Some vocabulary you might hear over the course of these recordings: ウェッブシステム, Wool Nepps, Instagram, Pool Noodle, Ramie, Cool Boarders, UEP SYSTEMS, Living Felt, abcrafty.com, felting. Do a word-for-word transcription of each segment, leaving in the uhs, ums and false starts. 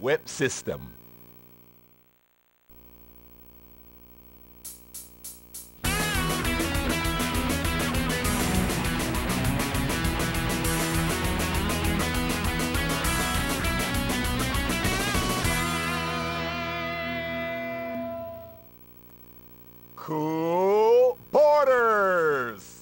web system. Cool Boarders!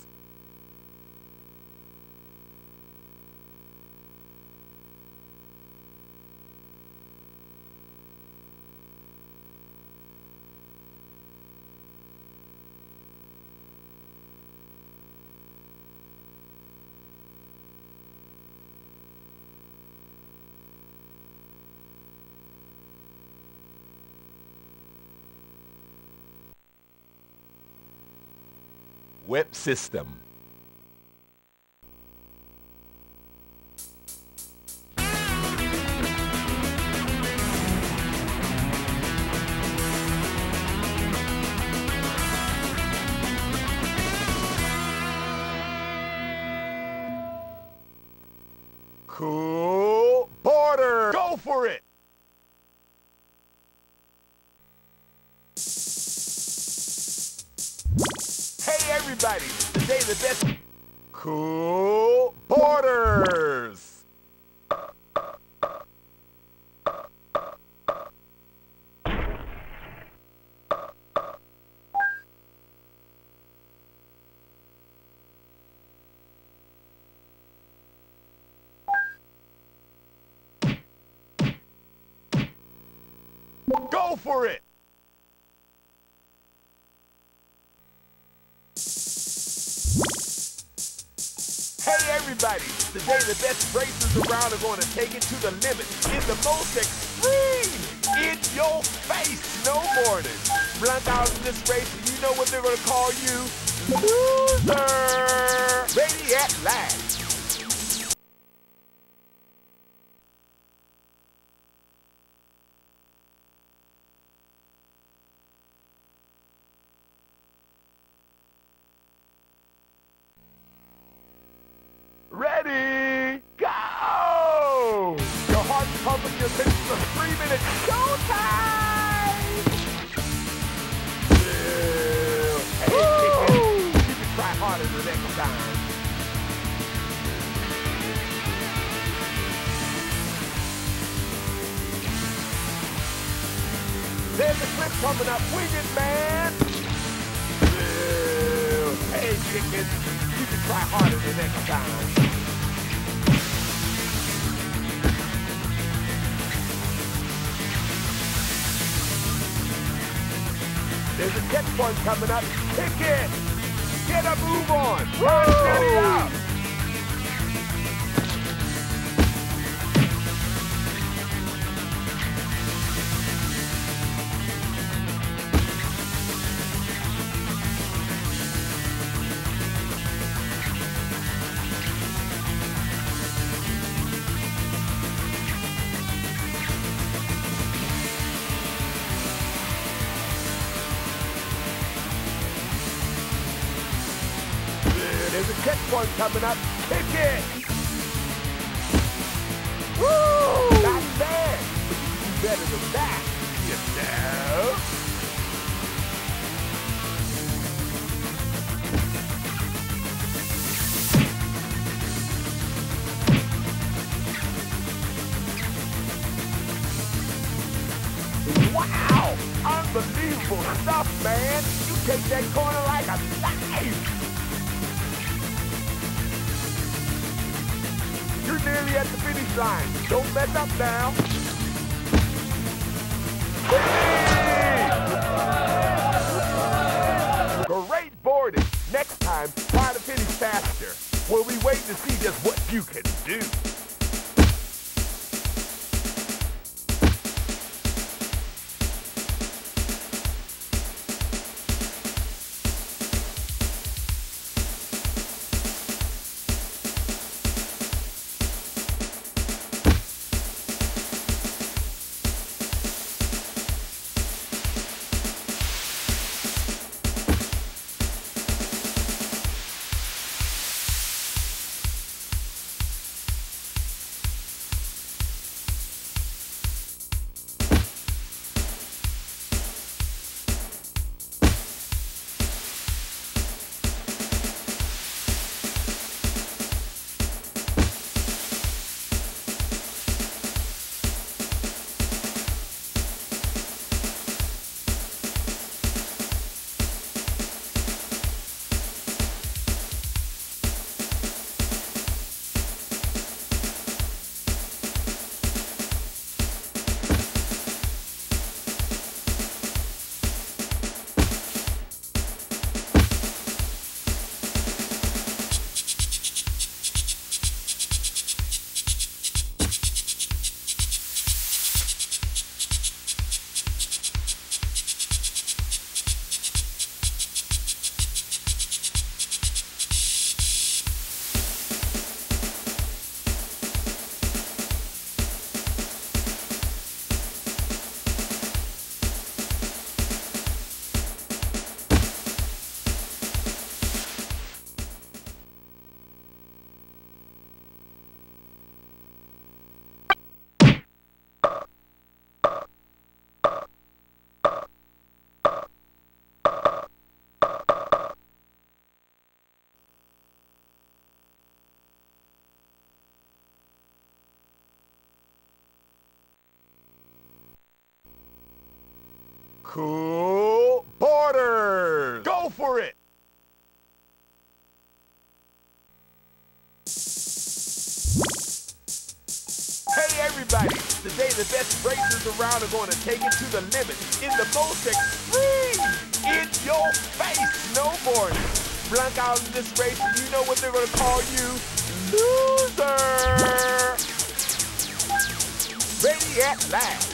Web system. Cool Boarders! Go for it! Hey everybody, today the best Cool Boarders! Go for it! Hey everybody, today the best racers around are going to take it to the limit. It's the most extreme, in your face snowboarders. Blunt out in this race, and you know what they're going to call you? Loser! Ready at last. Ready, go! Your heart's pumping, your pitch for three minutes. Showtime! Yeah. Hey, hey, hey. You can try harder the next time. There's the clip coming up. Wing it, man! Yeah. Hey, chickens. You can try harder the next time. There's a catch point coming up. Kick it! Get a move on! Run steady up! There's a catch point coming up. Kick it! Woo! Not bad! But you can do better than that, you know? Wow! Unbelievable stuff, man! You take that corner like a knife! You're nearly at the finish line. Don't mess up now. Great boarding. Next time, try to finish faster. While we wait to see just what you can do. Cool Boarders! Go for it! Hey everybody! Today the best racers around are going to take it to the limit in the most extreme, in your face snowboarding. Blank out in this race, and you know what they're going to call you? Loser! Ready at last!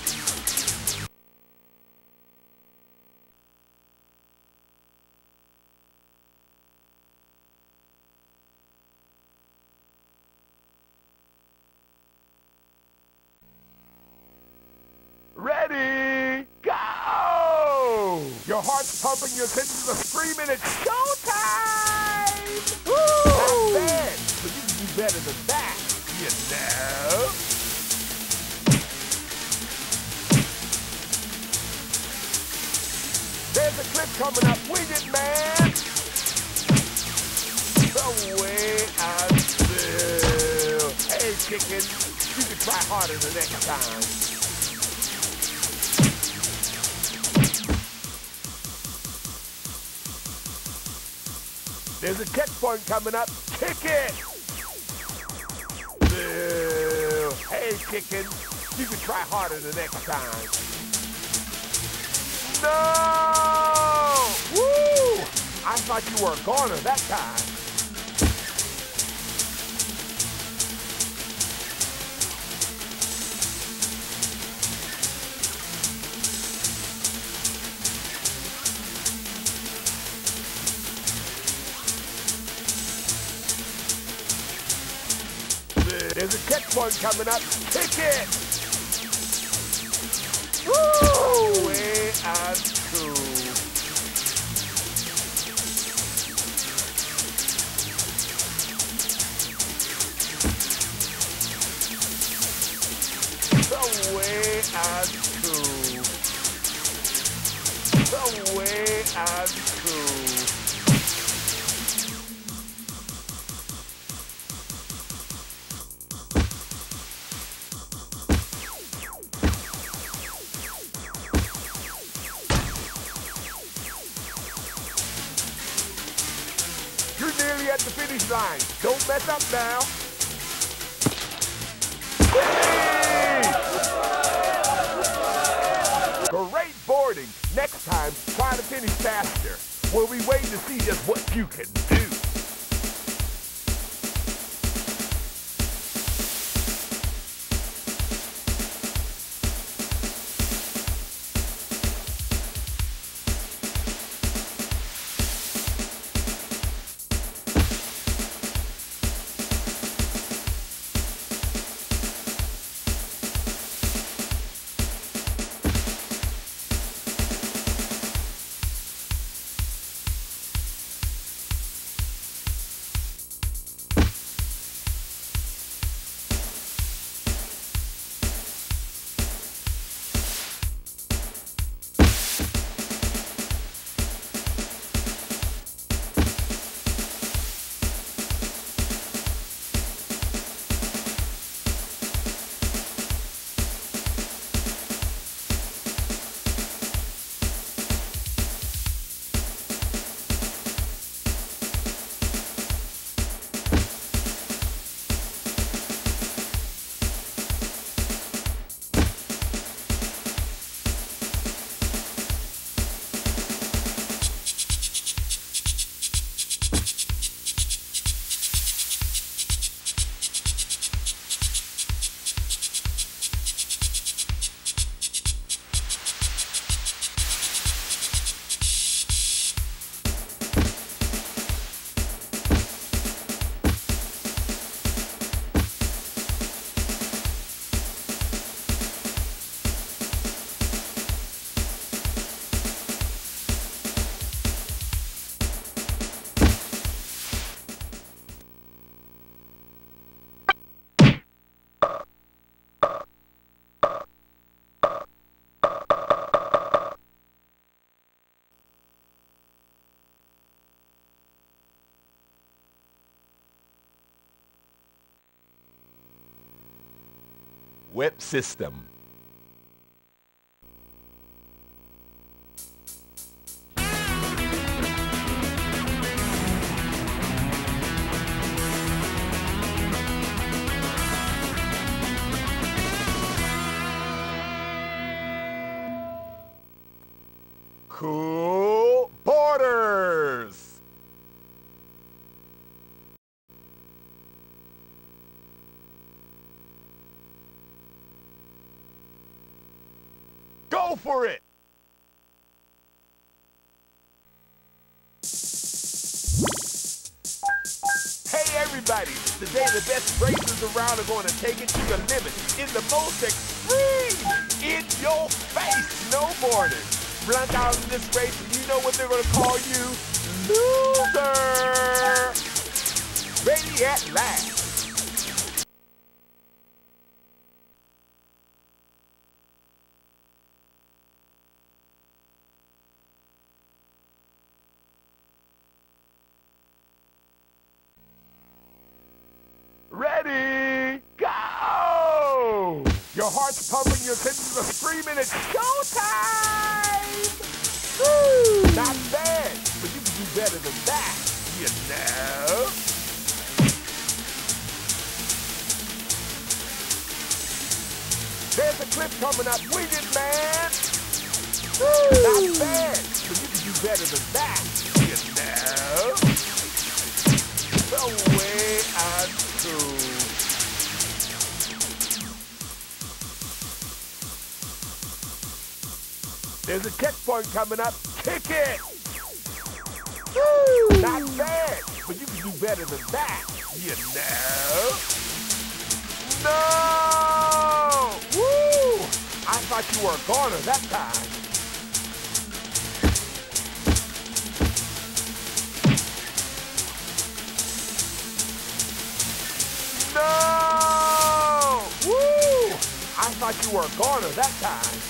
Ready, go! Your heart's pumping, your kisses are screaming, it's showtime! Woo! Not bad, but you can do better than that, you know? There's a clip coming up, wing it, man! The way I feel. Hey, chicken, you can try harder the next time. There's a checkpoint coming up. Kick it! Ew. Hey, chicken. You can try harder the next time. No! Woo! I thought you were a goner that time. There's a checkpoint coming up. Kick it! Woo! Way out two. The way out two. The way out two. At the finish line. Don't mess up now. Finish! Great boarding. Next time, try to finish faster. We'll be waiting to see just what you can do. Whip system. Cool Boarders! Go for it! Hey everybody! Today the best racers around are going to take it to the limit in the most extreme, in your face snowboarders. Blunt out in this race and you know what they're going to call you? Loser! Ready at last! Ready, go! Your heart's pumping, your senses are screaming, it's showtime! Woo! Not bad, but you can do better than that, you know? There's a clip coming up, wing it, man! Woo! Not bad, but you can do better than that, you know? The way I There's a checkpoint coming up. Kick it! Woo! Not bad, but you can do better than that, you know? No! Woo! I thought you were a goner that time. No! Woo! I thought you were a goner that time.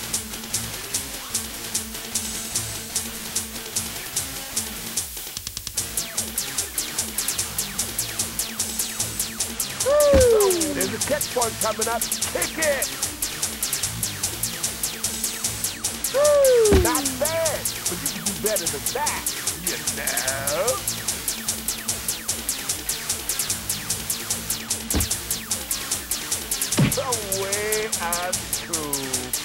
Woo! There's a checkpoint coming up. Kick it! Woo! Not bad, but you can do better than that, you know? The way I'm cool.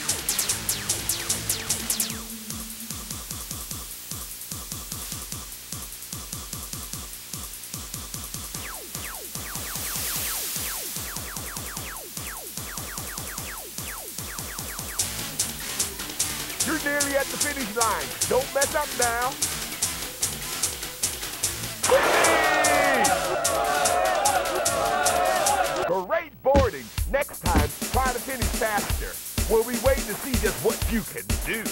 You're nearly at the finish line. Don't mess up now. Great boarding. Next time, try to finish faster. Well, we wait to see just what you can do.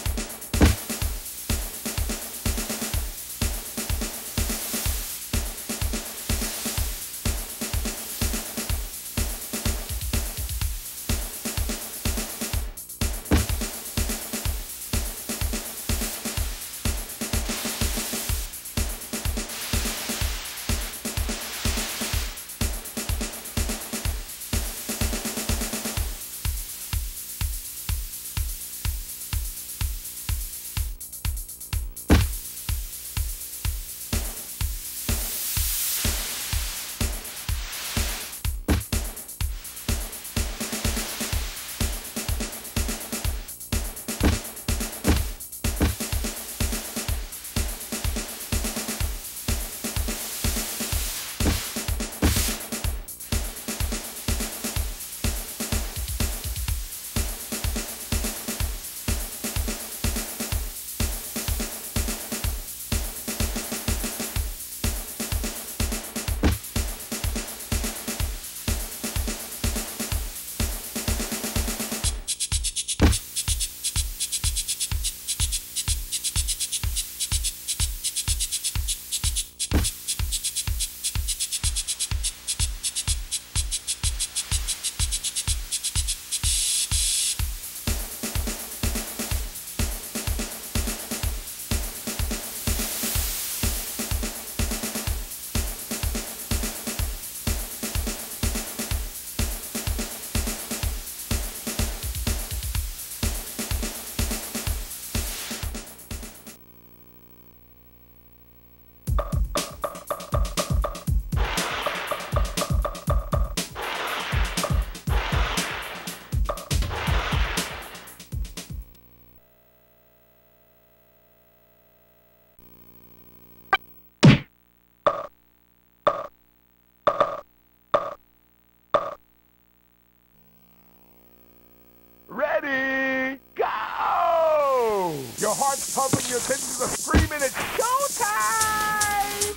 your attention to the three-minute show time!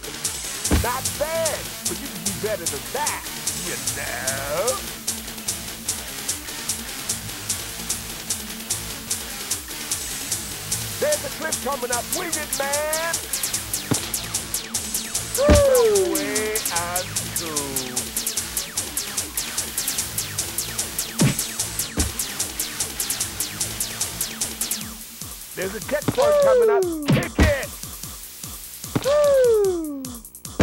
Not bad, but you can do better than that, you know? There's a clip coming up. Wing it, man! Woo! Way out through. There's a jet force coming up. Kick it! Woo!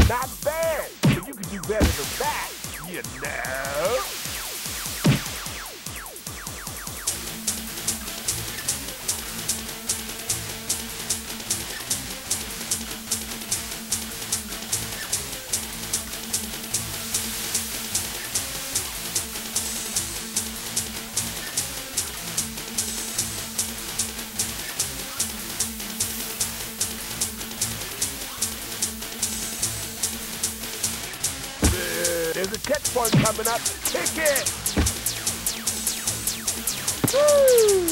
Not bad, but you can do better than that, you know? There's a catch point coming up. Kick it! Woo!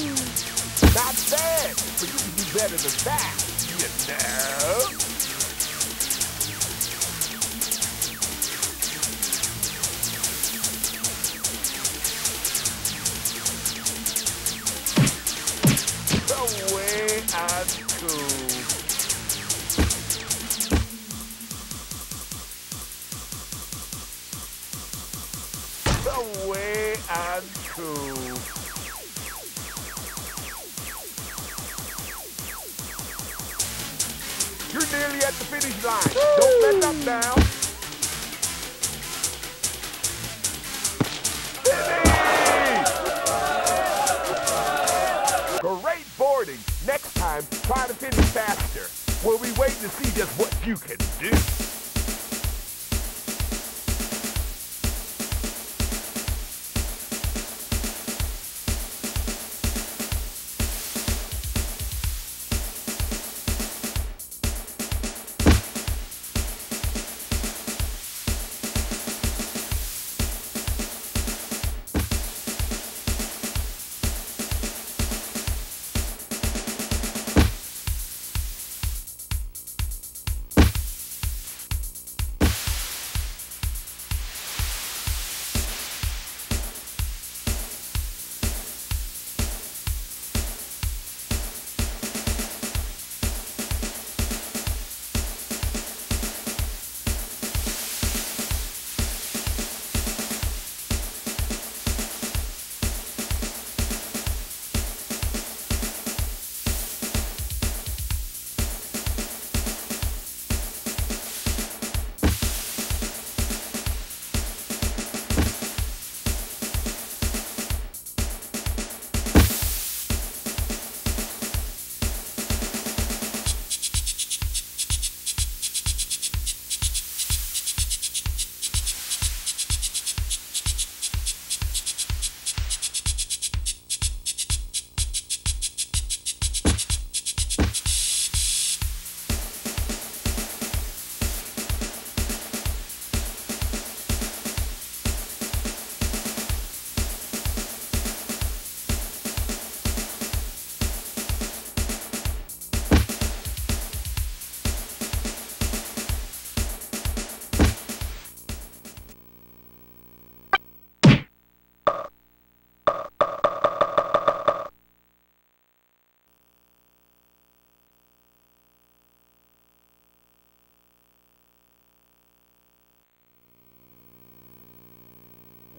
Not bad, but you can do better than that, you know? The way I go. The way I go. You're nearly at the finish line. Woo! Don't let up now. Finish! Great boarding. Next time, try to finish faster. We'll be waiting to see just what you can do.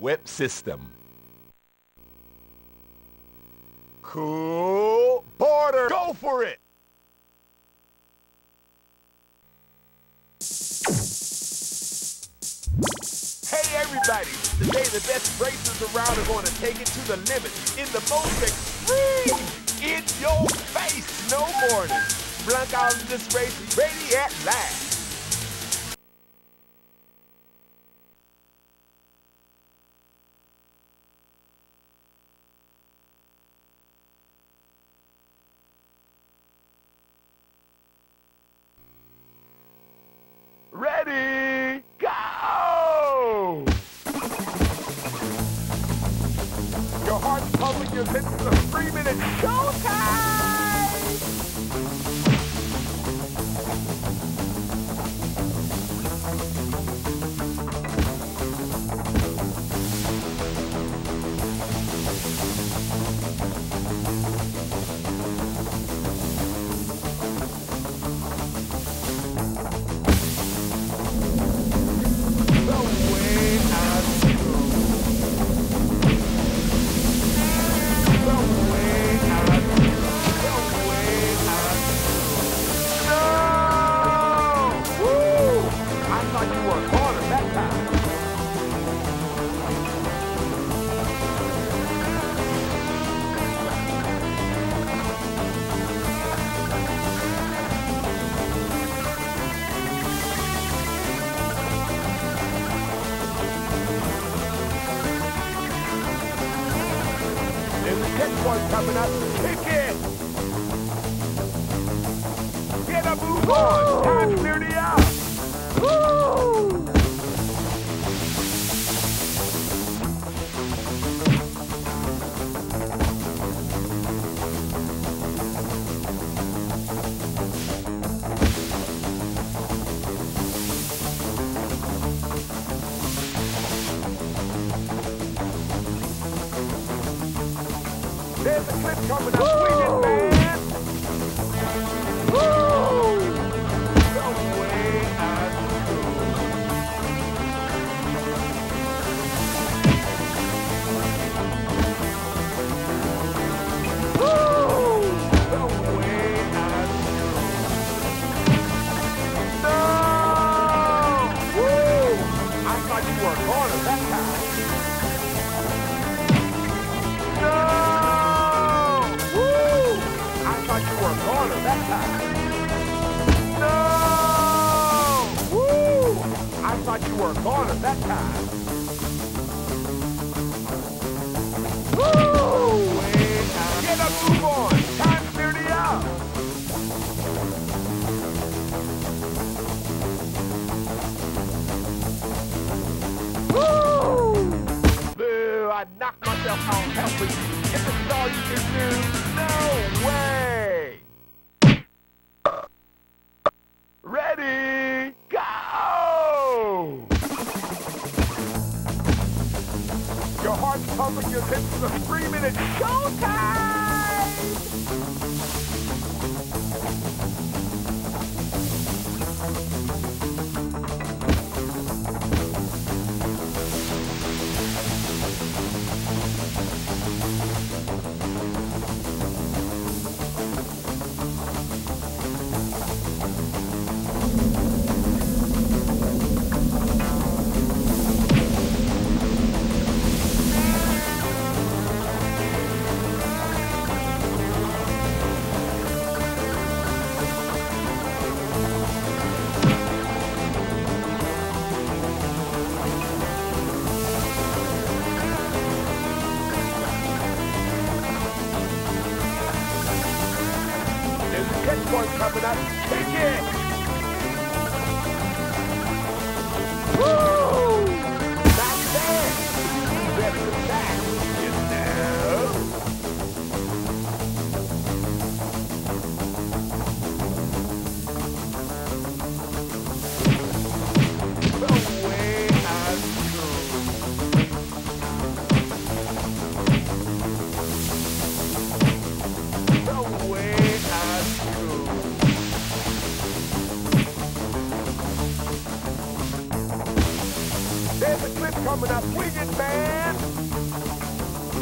Web system. Cool Boarder. Go for it! Hey everybody! Today the best racers around are going to take it to the limit in the most extreme, in your face snowboarding. Blank out of this race, ready at last. Ready, go! Your heart's pumping, your lips are screaming, it's showtime! next one coming up. Kick it. Get a move on. Time clear the out. Woo! There's a clip coming up. Swing it, man. Woo! The way I do. Woo! The way I do. No! Woo! I thought you were a corner that time. You were a corner that time. No! Woo! I thought you were a corner that time. Woo! Get a move on. Time thirty out. Woo! Boo! I knocked myself out. Help me. If it's all you can do, no way. Pumping your hips for the three minute show time! One coming up, take it! Woo! Not bad! Better than that, you know? The way I go. The way I go. Coming up, swing it, man!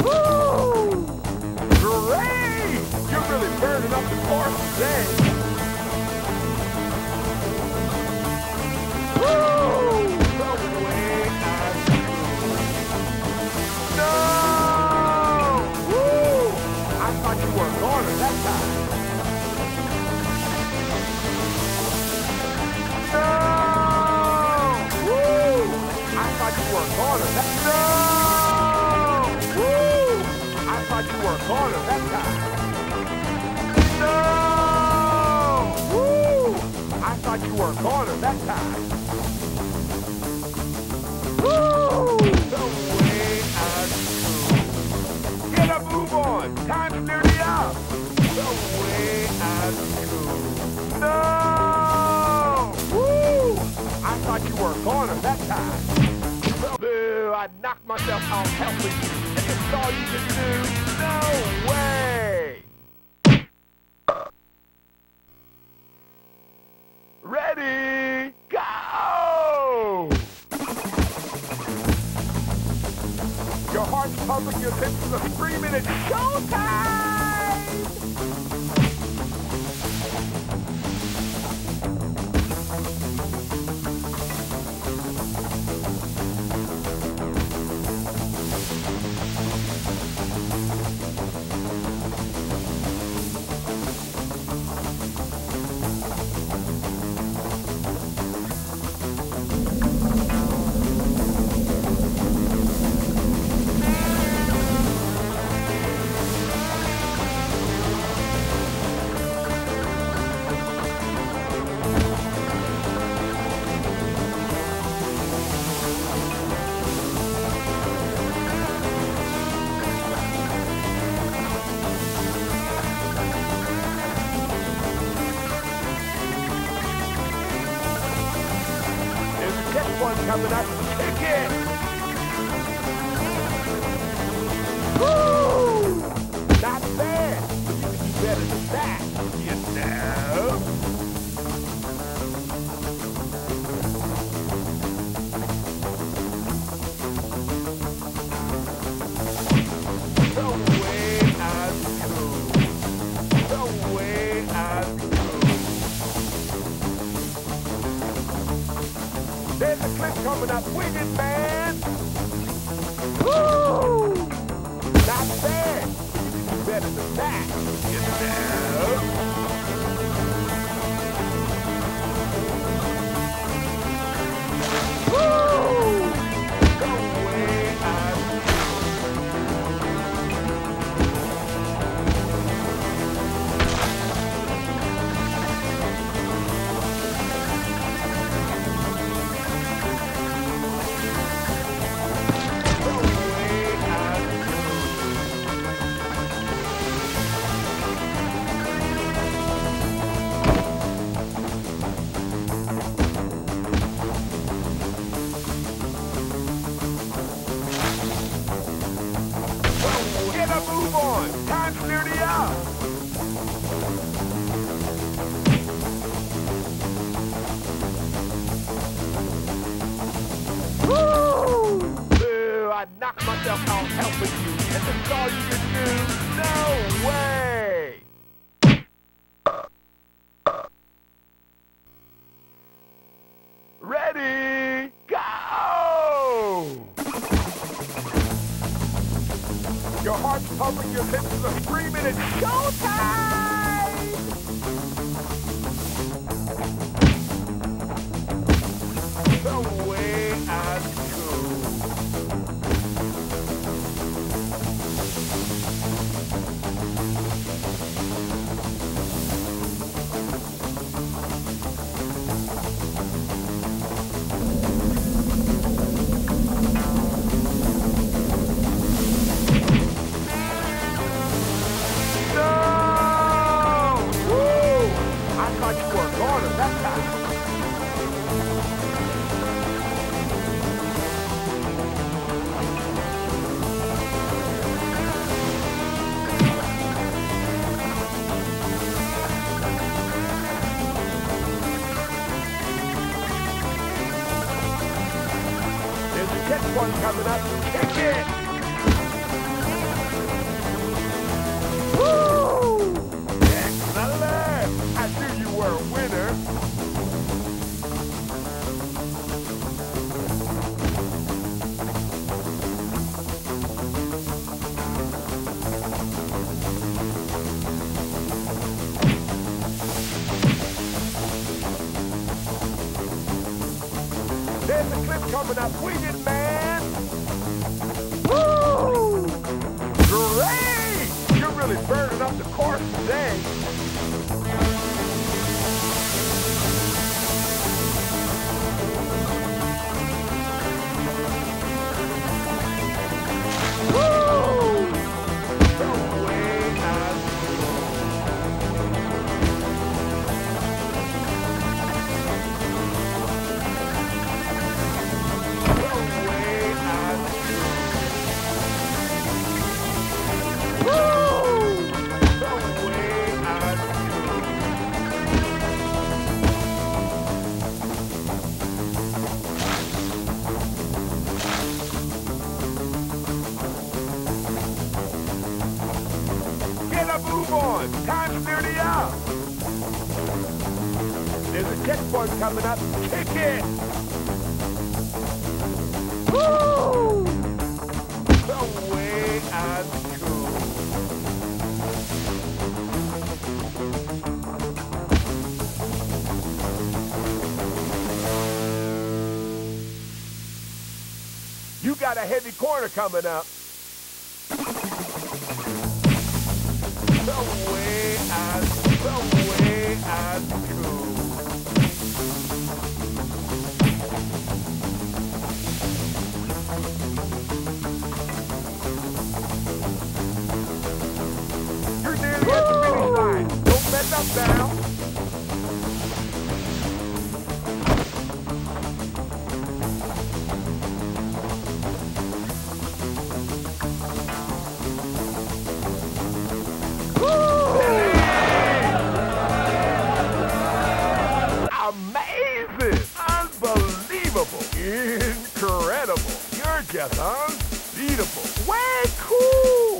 Woo! Great! You're really burning up the course today. Woo! The way I do. No! Woo! I thought you were a corner that time. No! I thought you were a corner that time. No! Woo! I thought you were a corner that time. No! Woo! I thought you were a corner that time. Woo! The way I do. Get a move on. Time nearly up. The way I do. No! Woo! I thought you were a corner that time. I knocked myself out helping you. If it's all you can do, no way! Ready, go! Your heart's pumping, your hips for the three minute show time! coming up. Kick it! Woo! Not bad, but you can do better than that, you know? The way I go. The way I go. There's a clip coming up with it, man! Woo! Not bad! You can do better than that! You know? Woo! The way I'm helping you, and that's all you can do. No way! Ready, go! Your heart's pumping, your hips are screaming, it's showtime! One coming up, kick it! Woo! Excellent! I knew you were a winner! There's a clip coming up, we did, man! Burning up the course today. Time's nearly up. There's a checkpoint coming up. Kick it! Woo! The way I go. You got a heavy corner coming up. The way I, the way I go. You're nearly at the finish line. Don't mess up now. death, huh? Beautiful. Way cool!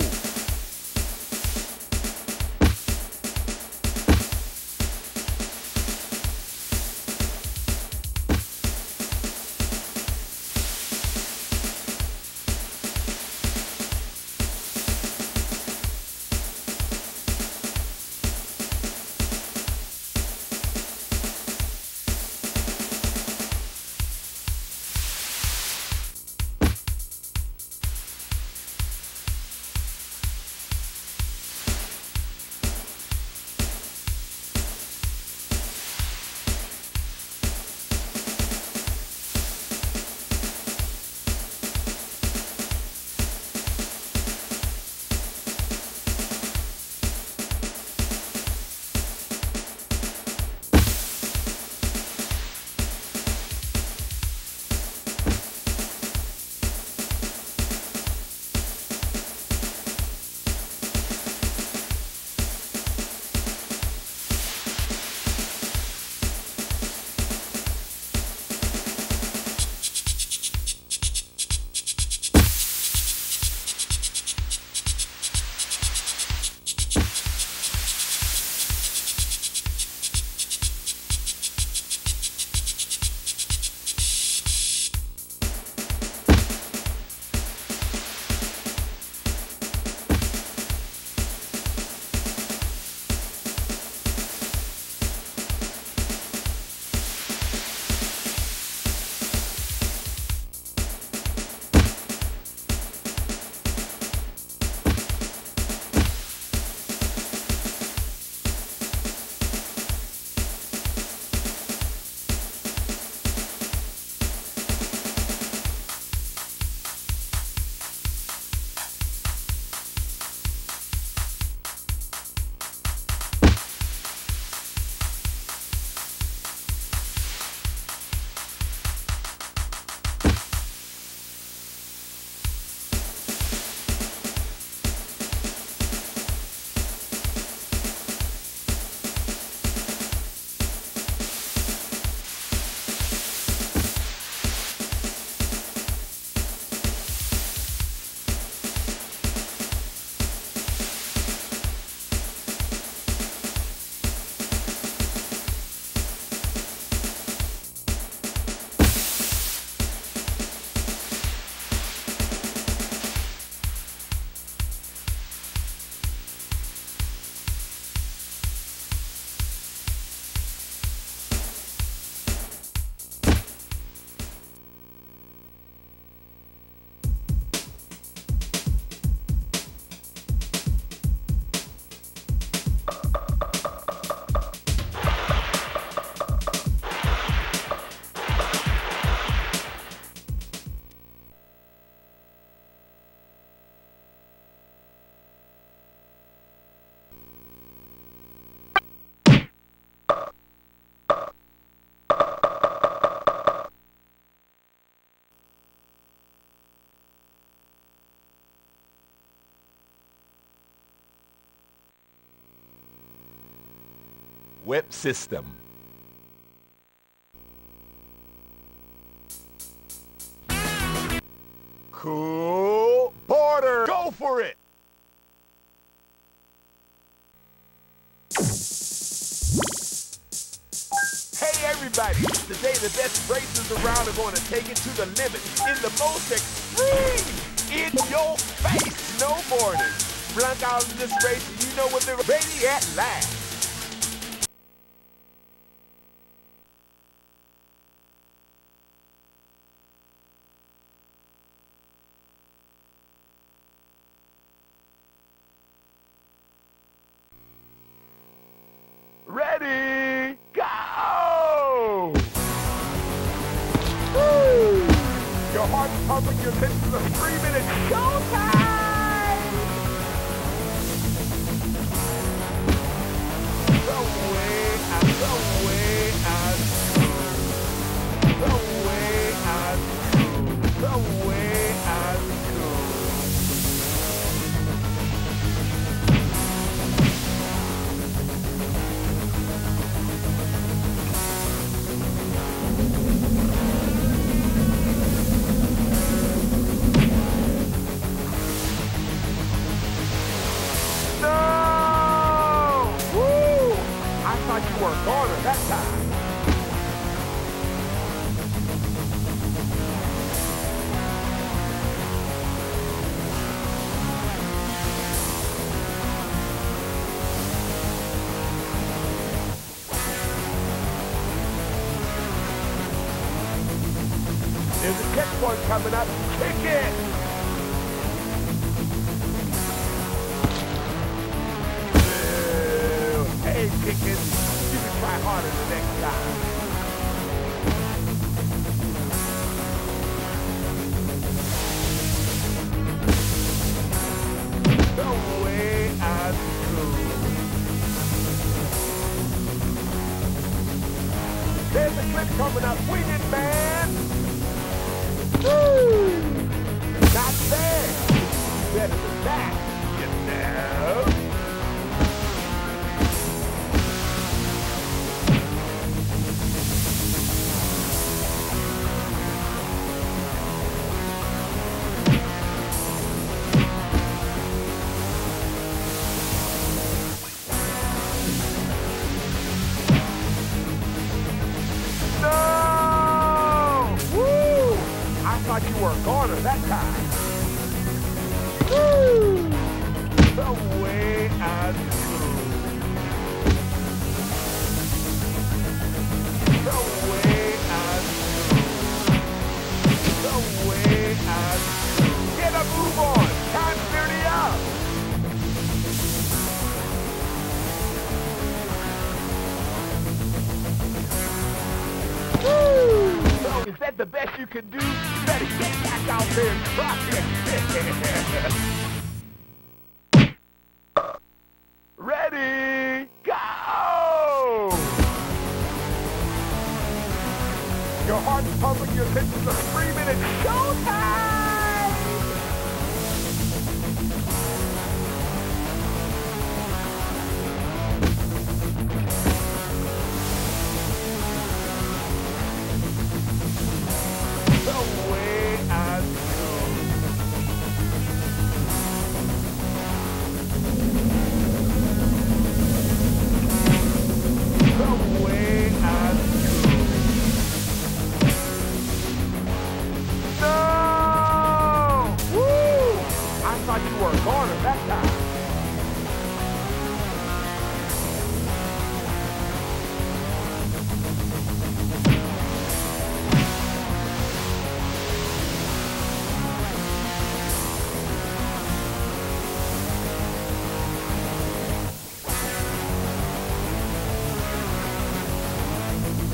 Web system. Cool Boarder, go for it. Hey everybody, today the best racers around are going to take it to the limit in the most extreme, in your face snowboarders. Blank out in this race and you know what they're ready at last. Ready, go! Woo! Your heart's pumping, your lips are screaming, it's showtime! Network order that time. There's a catch point coming up. Kick it! Kicking. You can try harder the next time. No way I'm through. There's a clip coming up. Wing it, man. Woo! Not bad. Better than that, you know. You were a garner that time. Woo! The way I do. The way I do. The way I do. Get a move on. Time thirty up. Woo! So is that the best you can do? Better get back out there and drop it. Ready, go! Your heart's pumping, your pitches are screaming, it's showtime!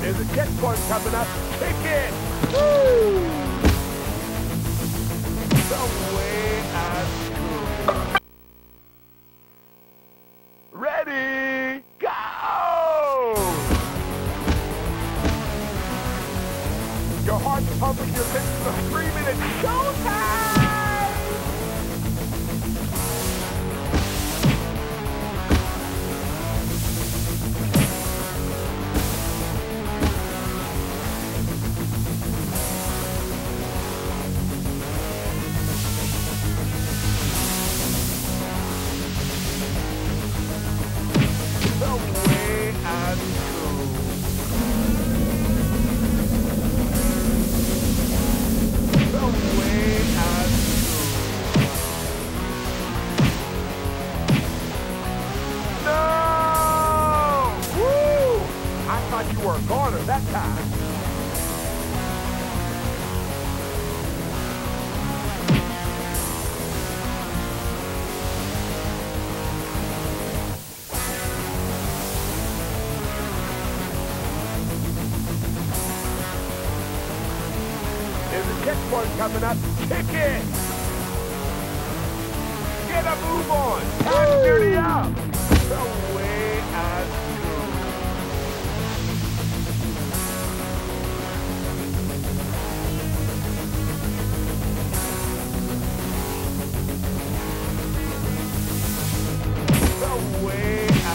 There's a catch point coming up. Kick it! Woo! The way I do. Ready, go! Your heart's pumping, your pitches are screaming, it's showtime! You were a garner that time. There's a catch point coming up. Kick it! Get a move on! Time dirty up! The way I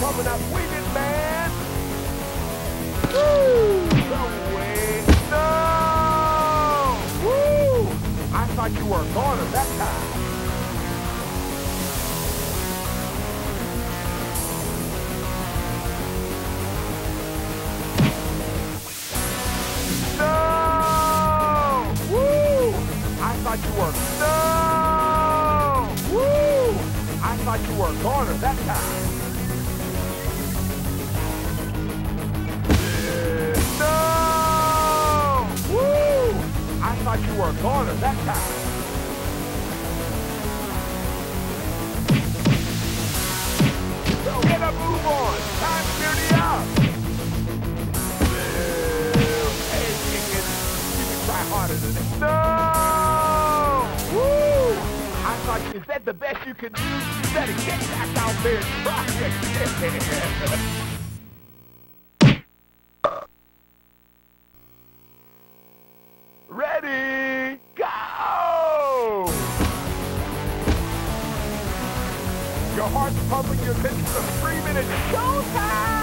coming up, we did, man! Woo! The way, no! work harder that time. No! Woo! I thought you worked. No! Woo! I thought you worked harder that time. I thought you worked harder that time. So get a move on. Time to dirty up. Hey, chicken. You can try harder than this. No! Woo! I thought you, is that the best you can do? You better get back out there and try it. Ready, go! Your heart's pumping, your lips are screaming, it's time.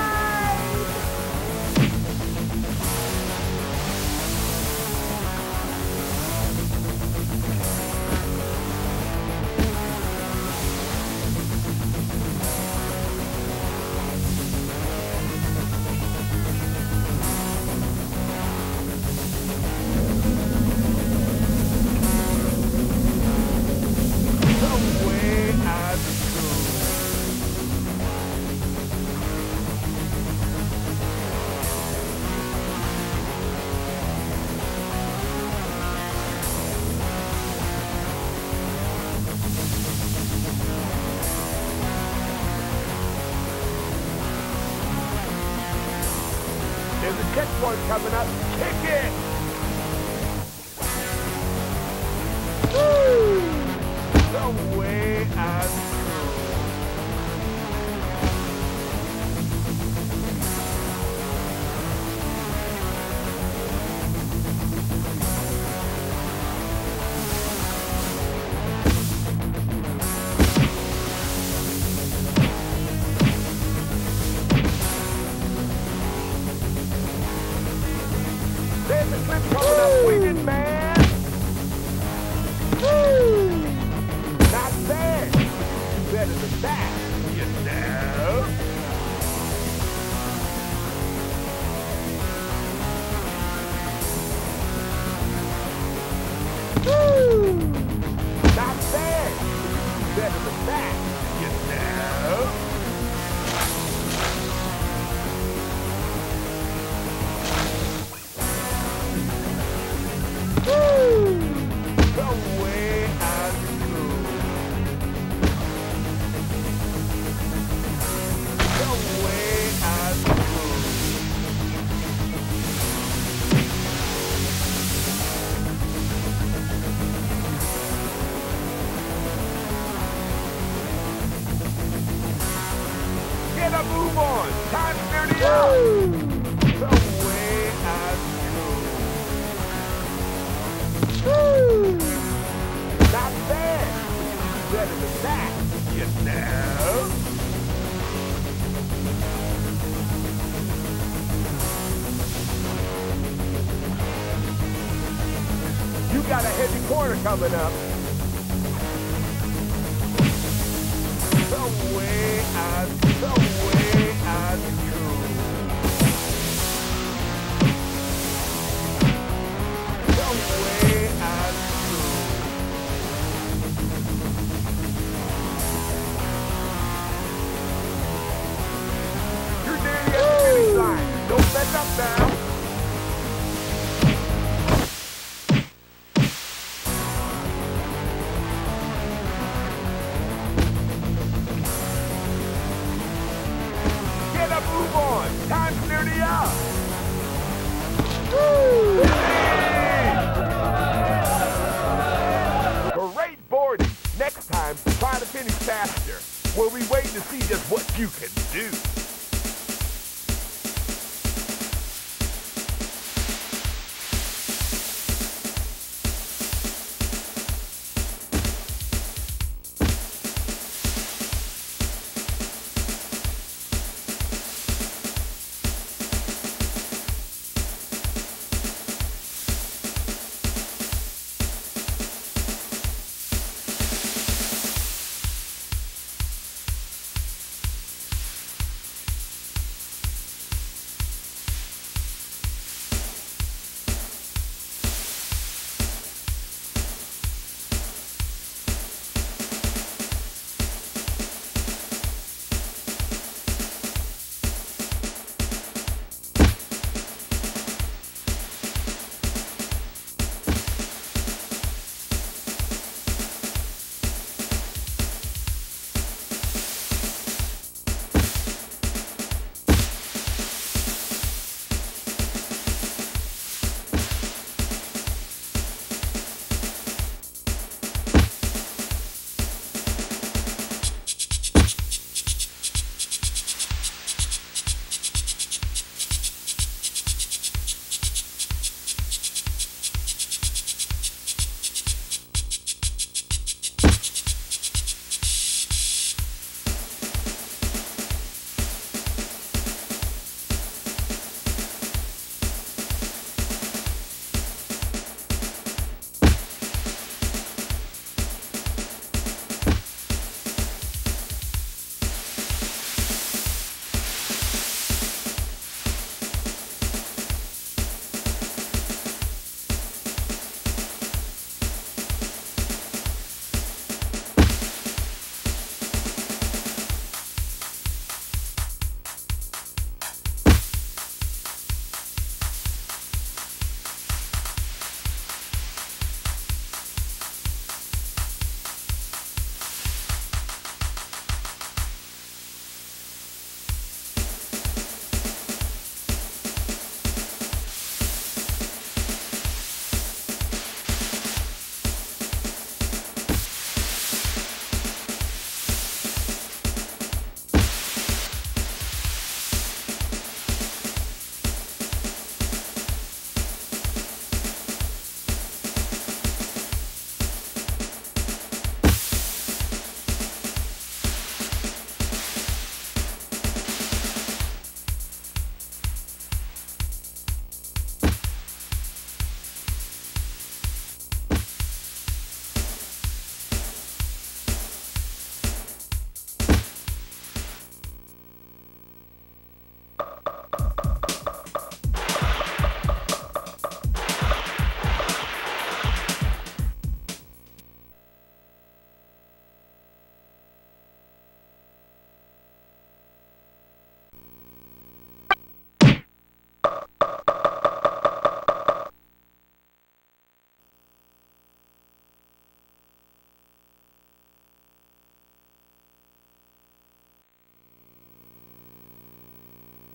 There's a checkpoint coming up. Kick it! Woo! The way I move on. Time to dirty up. The way I do. Not bad. Better than that, you know. You got a heavy corner coming up. The way I do. Up now. Get a move on. Time to dirty up. Woo! Yeah! Great boarding. Next time, try to finish faster. We'll be waiting to see just what you can do.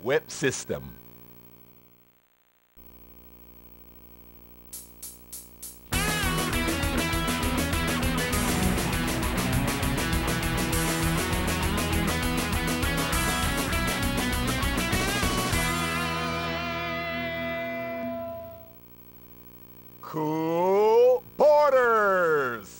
web system. Cool Boarders!